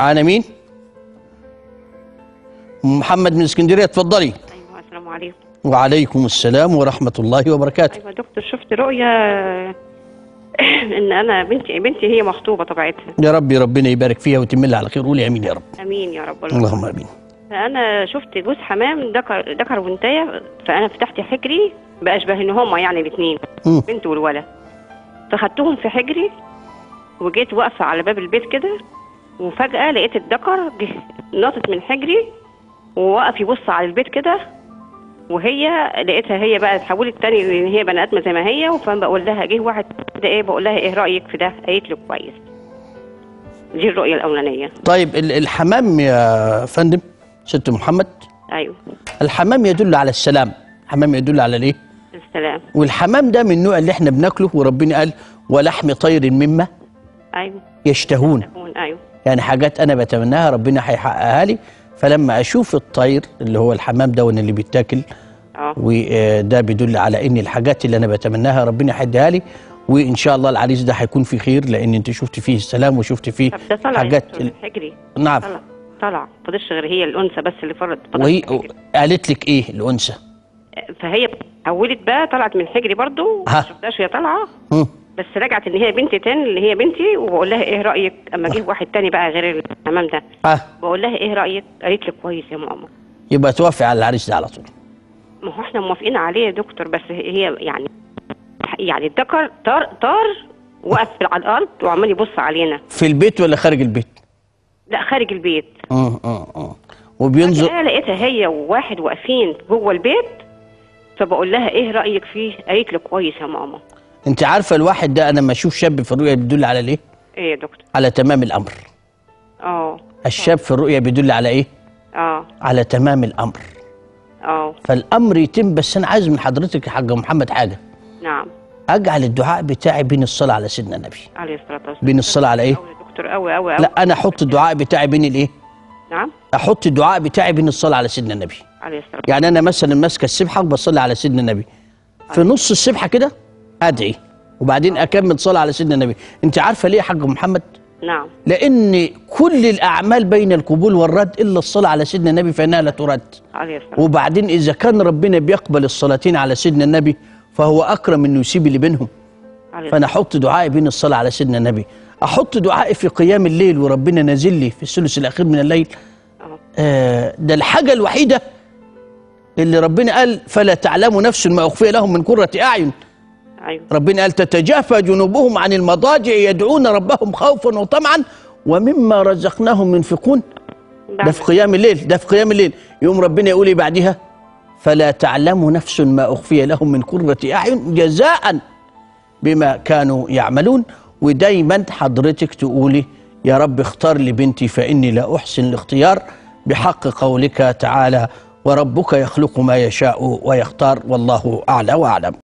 معانا مين؟ محمد من اسكندريه، اتفضلي. ايوه السلام عليكم. وعليكم السلام ورحمه الله وبركاته. ايوه دكتور، شفت رؤيه ان انا بنتي هي مخطوبه طبيعتها. يا ربي ربنا يبارك فيها ويتم لها على خير، قولي امين يا رب. امين يا رب. اللهم امين. فانا شفت جوز حمام ذكر وانتايه، فانا فتحت حجري باشبه ان هما يعني الاثنين بنت والولد، فخدتهم في حجري وجيت واقفه على باب البيت كده، وفجاه لقيت الذكر ناطت من حجري ووقف يبص على البيت كده، وهي لقيتها هي بقى اتحولت تاني لان هي بني ادمه زي ما هي. فبقول لها جه واحد كده ايه، بقول لها ايه رايك في ده؟ قالت له كويس. دي الرؤيه الاولانيه. طيب الحمام يا فندم ست محمد. ايوه الحمام يدل على السلام. الحمام يدل على الايه؟ السلام. والحمام ده من النوع اللي احنا بناكله، وربنا قال ولحم طير مما ايوه يشتهون. ايوه يعني حاجات انا بتمناها ربنا هيحققها لي، فلما اشوف الطير اللي هو الحمام ده اللي بيتاكل وده بيدل على ان الحاجات اللي انا بتمناها ربنا هيديها لي، وان شاء الله العريس ده هيكون في خير لان انت شفت فيه السلام وشفت فيه حاجات. نعم طلع فضلش غير هي الانثى بس اللي فرض. وهي قالت لك ايه الانثى؟ فهي حولت بقى، طلعت من حجري برضو ما شفتهاش وهي طالعه، بس رجعت ان هي بنتي تاني اللي هي بنتي، وبقول لها ايه رايك اما اجيب واحد تاني بقى غير الحمام ده. بقول لها ايه رايك؟ قالت لي كويس يا ماما. يبقى توافق على العريس ده على طول. ما هو احنا موافقين عليه يا دكتور، بس هي يعني الذكر طار وقف على الارض وعمال يبص علينا. في البيت ولا خارج البيت؟ لا خارج البيت. وبينظر. لقيتها هي وواحد واقفين جوه البيت، فبقول لها ايه رايك فيه؟ قالت لي كويس يا ماما. انت عارفه الواحد ده انا لما اشوف شاب في الرؤيه بيدل على ايه؟ ايه يا دكتور؟ على تمام الامر. الشاب في الرؤيه بيدل على ايه؟ على تمام الامر. فالامر يتم. بس انا عايز من حضرتك يا حاج محمد حاجه. نعم. اجعل الدعاء بتاعي بين الصلاه على سيدنا النبي عليه الصلاه والسلام. بين الصلاه على ايه؟ دكتور قوي قوي. لا انا احط الدعاء بتاعي بين الايه؟ نعم. احط الدعاء بتاعي بين الصلاه على سيدنا النبي عليه الصلاه. يعني انا مثلا ماسكه السبحه وبصلي على سيدنا النبي، في نص السبحه كده ادعي وبعدين اكمل صلاه على سيدنا النبي. انت عارفه ليه يا حاج محمد؟ نعم. لان كل الاعمال بين القبول والرد الا الصلاه على سيدنا النبي فانها لا ترد. عليه الصلاه. وبعدين اذا كان ربنا بيقبل الصلاتين على سيدنا النبي فهو اكرم انه يسيب اللي بينهم. فانا احط دعائي بين الصلاه على سيدنا النبي، احط دعائي في قيام الليل وربنا نازل لي في الثلث الاخير من الليل. ده الحاجه الوحيده اللي ربنا قال فلا تعلم نفس ما اخفي لهم من قرة اعين. أيوة. ربنا قال تتجافى جنوبهم عن المضاجع يدعون ربهم خوفا وطمعا ومما رزقناهم ينفقون. ده في قيام الليل، ده في قيام الليل. يوم ربنا يقول ايه بعدها؟ فلا تعلم نفس ما اخفي لهم من قرة اعين جزاء بما كانوا يعملون. ودايما حضرتك تقولي يا رب اختار لي بنتي فاني لا احسن الاختيار بحق قولك تعالى وربك يخلق ما يشاء ويختار والله اعلى واعلم.